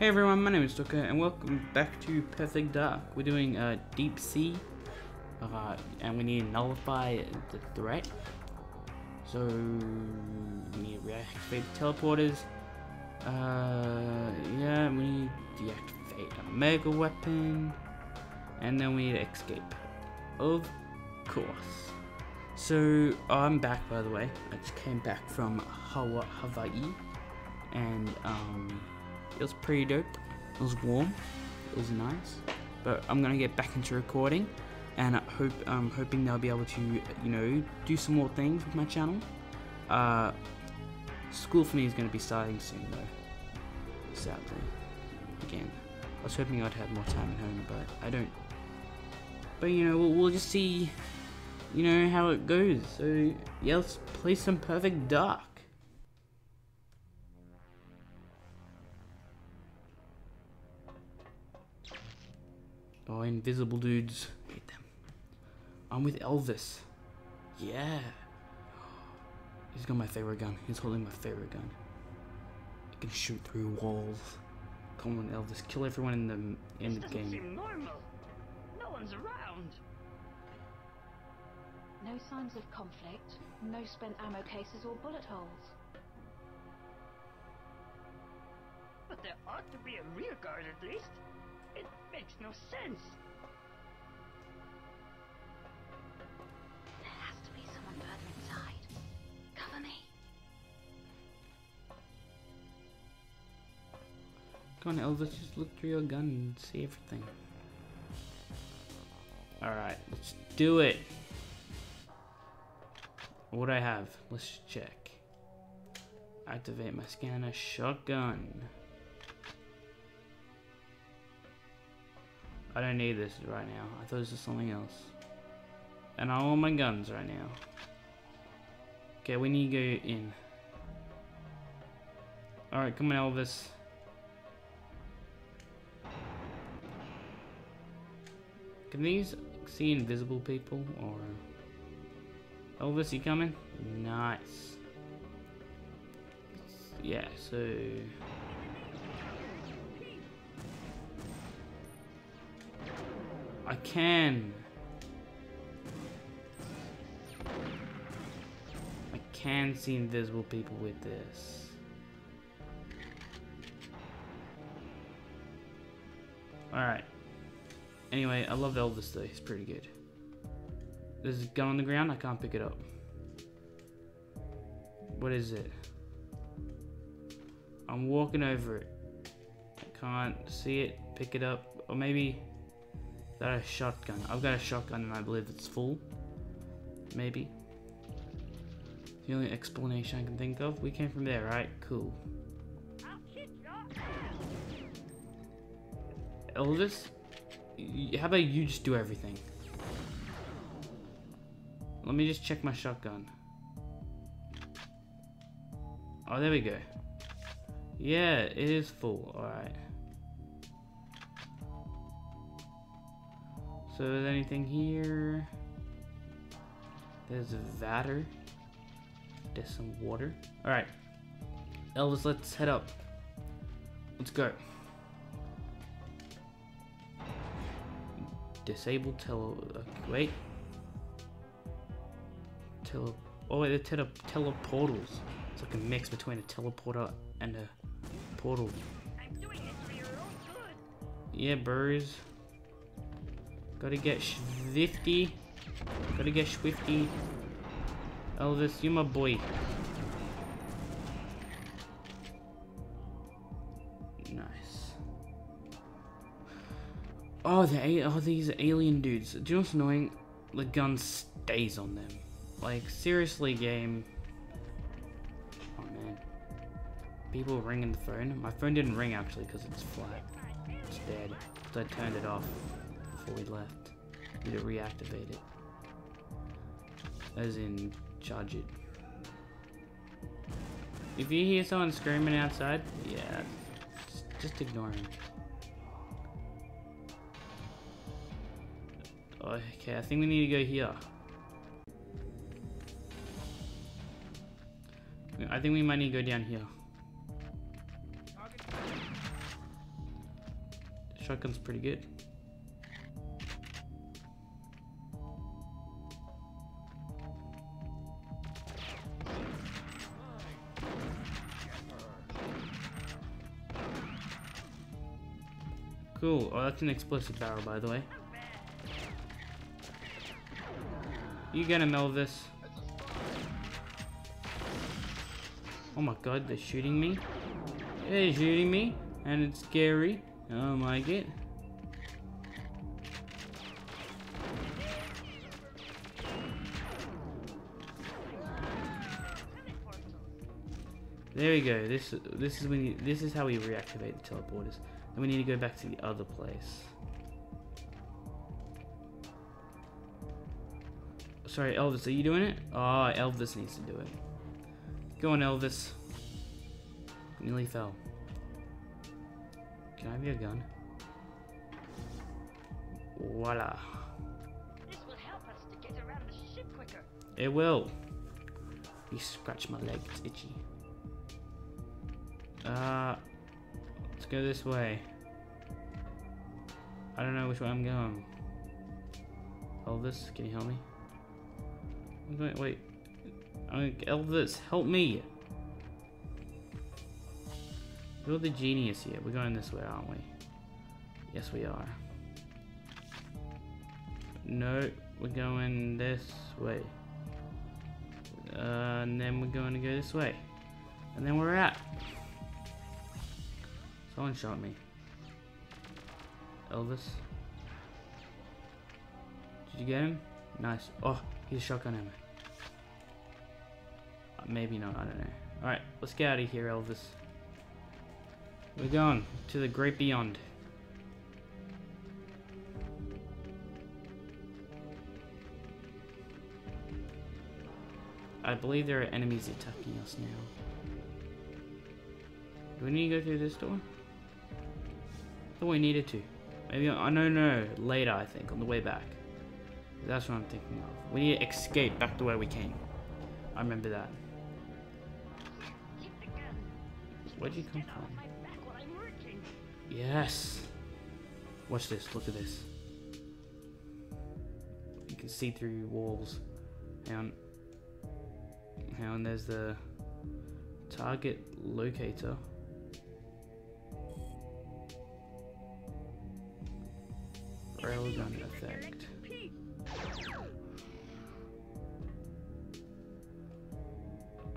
Hey everyone, my name is Tucker, and welcome back to Perfect Dark. We're doing Deep Sea, and we need to nullify the threat. So, we need to reactivate the teleporters. Yeah, we need to deactivate a mega weapon, and then we need to escape. Of course. So, I'm back, by the way. I just came back from Hawaii, and, it was pretty dope. It was warm. It was nice. But I'm gonna get back into recording, and I'm hoping they'll be able to, you know, do some more things with my channel. School for me is gonna be starting soon, though. Sadly, again, I was hoping I'd have more time at home, but I don't. But you know, we'll just see, you know, how it goes. So yeah, let's play some Perfect Dark. Oh, invisible dudes. Hate them. I'm with Elvis. Yeah. He's got my favorite gun. He's holding my favorite gun. It can shoot through walls. Come on, Elvis. Kill everyone in the game. Doesn't seem normal. No one's around. No signs of conflict. No spent ammo cases or bullet holes. But there ought to be a rear guard at least. It makes no sense. There has to be someone further inside. Cover me. Come on, Elvis, just look through your gun and see everything. Alright, let's do it. What do I have? Let's check. Activate my scanner. Shotgun. I don't need this right now. I thought this was something else. And I want my guns right now. Okay, we need to go in. Alright, come on, Elvis. Can these see invisible people? Or Elvis, you coming? Nice. Yeah, so I can. I can see invisible people with this. Alright. Anyway, I love Elvis though. He's pretty good. There's a gun on the ground. I can't pick it up. What is it? I'm walking over it. I can't see it. Pick it up. Or maybe that a shotgun. I've got a shotgun and I believe it's full. Maybe. The only explanation I can think of. We came from there, right? Cool. Elvis, how about you just do everything? Let me just check my shotgun. Oh, there we go. Yeah, it is full. Alright. So is anything here? There's a vatter. There's some water. Alright. Elvis, let's head up. Let's go. Disable wait. Oh wait, they're teleportals. It's like a mix between a teleporter and a portal. I'm doing it for your own good. Yeah, bros. Gotta get swifty. Gotta get swifty. Elvis, you my boy. Nice. Oh, these alien dudes. Do you know what's annoying? The gun stays on them. Like, seriously, game. Oh, man. People ringing the phone. My phone didn't ring, actually, because it's flat. It's dead. So I turned it off. We left. Need to reactivate it. As in, charge it. If you hear someone screaming outside, yeah, just ignore him. Okay, I think we need to go here. I think we might need to go down here. shotgun's pretty good. Cool. Oh, that's an explosive barrel, by the way. You get him, Elvis. Oh my god, they're shooting me. They're shooting me, and it's scary. I don't like it. There we go. This is when you, this is how we reactivate the teleporters. Then we need to go back to the other place. Sorry, Elvis, are you doing it? Ah, oh, Elvis needs to do it. Go on, Elvis. Nearly fell. Can I have your gun? Voila. This will help us to get around the ship quicker. It will. You scratch my leg, it's itchy. Let's go this way. I don't know which way I'm going. Elvis, can you help me? Wait, Elvis, help me! You're the genius here. We're going this way, aren't we? Yes, we are. No, we're going this way. And then we're going to go this way. And then we're out. Someone shot me. Elvis. Did you get him? Nice. Oh, he's a shotgun ammo. Maybe not, I don't know. Alright, let's get out of here, Elvis. We're going to the great beyond. I believe there are enemies attacking us now. Do we need to go through this door? I thought we needed to. Maybe, I don't know, later I think, on the way back. That's what I'm thinking of. We need to escape back the way we came. I remember that. Where'd you come from? Yes! Watch this, look at this. You can see through walls. And there's the target locator. Railgun effect.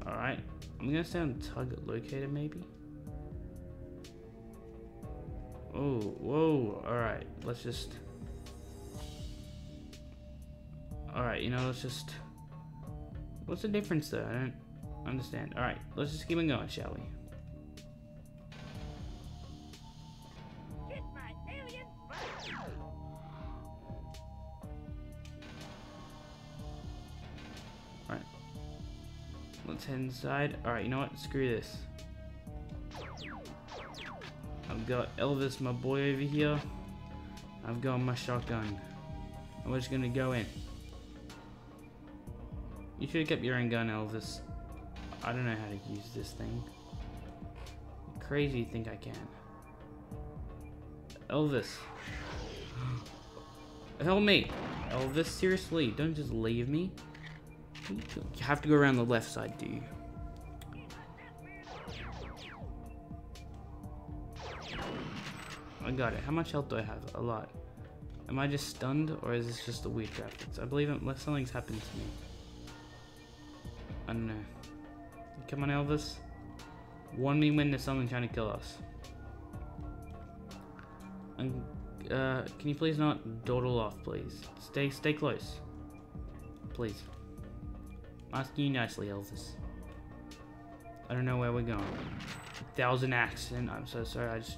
Alright, I'm gonna stay on target locator maybe. Oh, whoa, alright, let's just. Alright, you know, let's just. What's the difference though? I don't understand. Alright, let's just keep on going, shall we? Inside. Alright, you know what? Screw this. I've got Elvis, my boy, over here. I've got my shotgun. I'm just gonna go in. You should have kept your own gun, Elvis. I don't know how to use this thing. Crazy you think I can. Elvis. Help me! Elvis, seriously, don't just leave me. You have to go around the left side, do you? I got it. How much health do I have? A lot. Am I just stunned, or is this just a weird graphics? I believe unless something's happened to me. I don't know. Come on, Elvis. Warn me when there's something trying to kill us. And, can you please not dawdle off, please? Stay close. Please. Asking you nicely, Elvis. I don't know where we're going. 1,000 accident. I'm so sorry. I just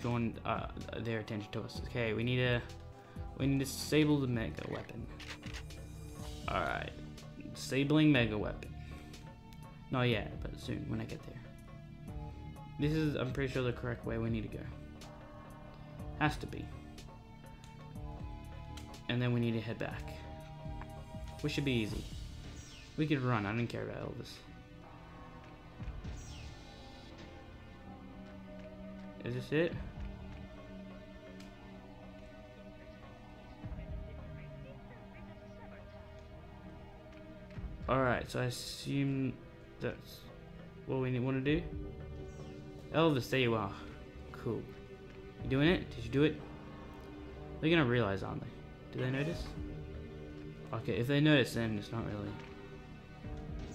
drawn their attention to us. Okay, we need to disable the mega weapon. All right, disabling mega weapon. Not yet, but soon when I get there. This is, I'm pretty sure, the correct way we need to go. Has to be. And then we need to head back. We should be easy. We could run. I don't care about Elvis. Is this it? Alright, so I assume that's what we want to do. Elvis, there you are. Cool. You doing it? Did you do it? They're going to realize, aren't they? Do they notice? Okay, if they notice, then it's not really,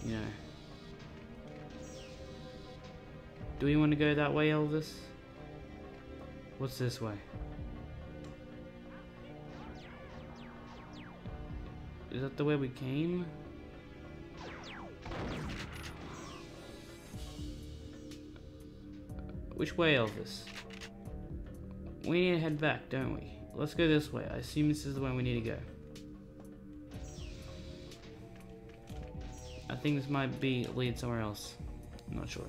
you know. Do we want to go that way, Elvis? What's this way? Is that the way we came? Which way, Elvis? We need to head back, don't we? Let's go this way. I assume this is the way we need to go. I think this might be lead somewhere else. I'm not sure.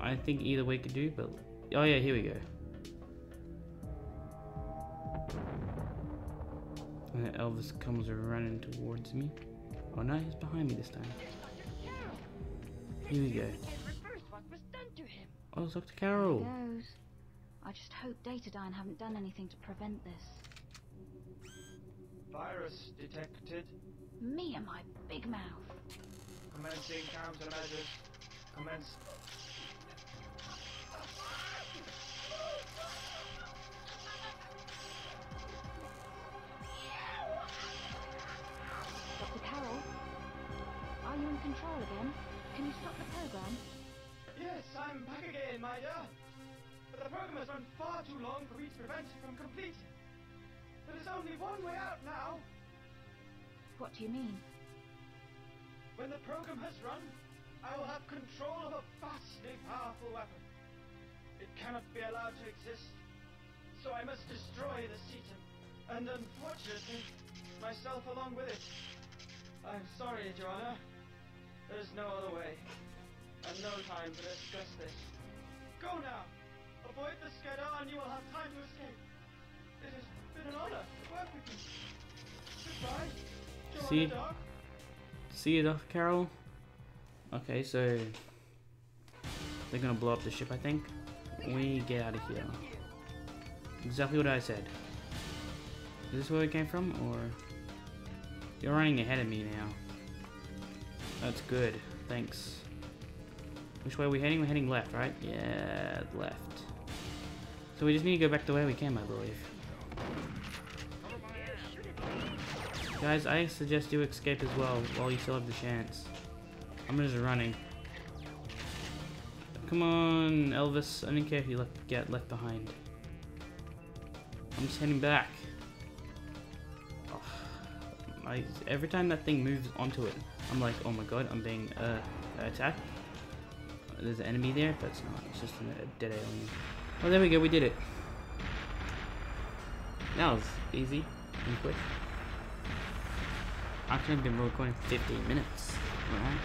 I think either way could do, but... Oh yeah, here we go. And Elvis comes running towards me. Oh no, he's behind me this time. Here we go. Oh, it's Dr. Carroll. I just hope Data-Dyne haven't done anything to prevent this. Virus detected. Me and my big mouth. Commencing countermeasures. Commence. Dr. Carroll, are you in control again? Can you stop the program? Yes, I'm back again, my dear. But the program has run far too long for me to prevent it from completing. There is only one way out now. What do you mean? When the program has run, I will have control of a vastly powerful weapon. It cannot be allowed to exist, so I must destroy the Seaton, and unfortunately, myself along with it. I'm sorry, Joanna. There's no other way, and no time to discuss this. Go now! Avoid the Skedar and you will have time to escape. It has been an honor to work with you. Goodbye, Joanna. See you, Dr. Carroll. Okay, so they're gonna blow up the ship, I think. We get out of here. Exactly what I said. Is this where we came from, or... You're running ahead of me now. That's good, thanks. Which way are we heading? We're heading left, right? Yeah, left. So we just need to go back the way we came, I believe. Guys, I suggest you escape as well, while you still have the chance. I'm just running. Come on, Elvis. I don't care if you get left behind. I'm just heading back. Oh, every time that thing moves onto it, I'm like, oh my god, I'm being attacked. There's an enemy there, but it's not. It's just a dead alien. Oh, there we go. We did it. That was easy and quick. I could have been recording 15 minutes. Alright.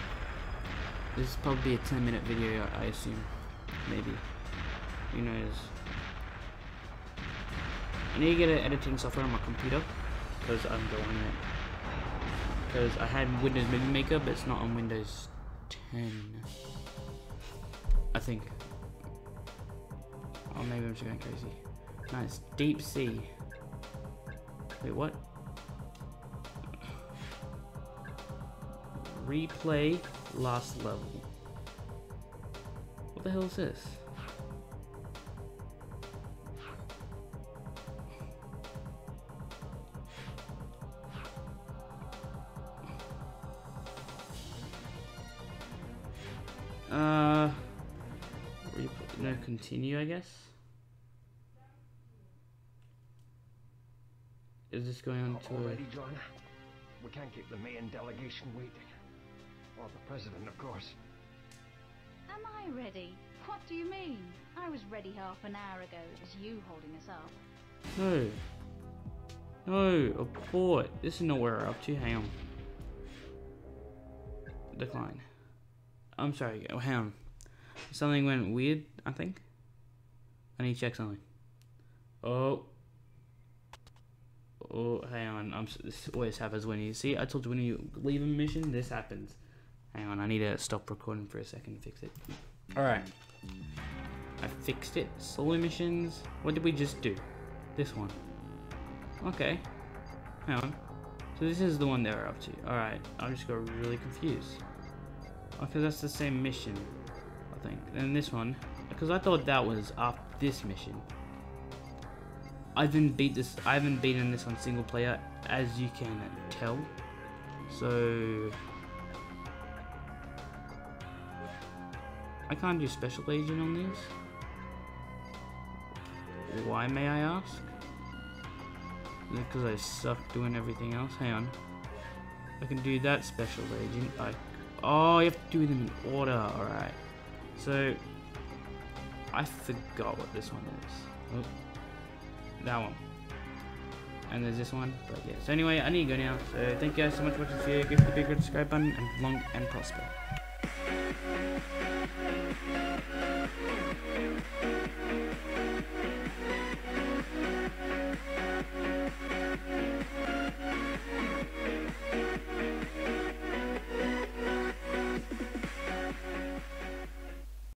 This is probably a 10-minute video, I assume. Maybe. Who knows? I need to get an editing software on my computer because I'm going it. Because I had Windows Movie Maker, but it's not on Windows 10. I think. Oh, maybe I'm just going crazy. Nice. Deep Sea. Wait, what? Replay last level. What the hell is this? No, continue, I guess. Is this going on to already, John? We can't keep the main delegation waiting. Or the president, of course. Am I ready? What do you mean? I was ready half an hour ago. It was you holding us up. No. No, abort. This is not where we're up to. Hang on. Decline. I'm sorry. Oh, hang on. Something went weird, I think. I need to check something. Oh. Oh, hang on. This always happens when you... See, I told you when you leave a mission, this happens. Hang on, I need to stop recording for a second and fix it. Alright. fixed it. Solar emissions. What did we just do? This one. Okay. Hang on. So this is the one they were up to. Alright. I just got really confused. Oh, because that's the same mission, I think. And this one. Because I thought that was after this mission. I haven't beaten this on single player, as you can tell. So I can't do special agent on these. Why, may I ask? Because I suck doing everything else. Hang on. I can do that special agent. Oh, you have to do them in order. Alright. So I forgot what this one is. Oh, that one. And there's this one. But yeah. So anyway, I need to go now. So thank you guys so much for watching this video. Give it a big red subscribe button, and long and prosper.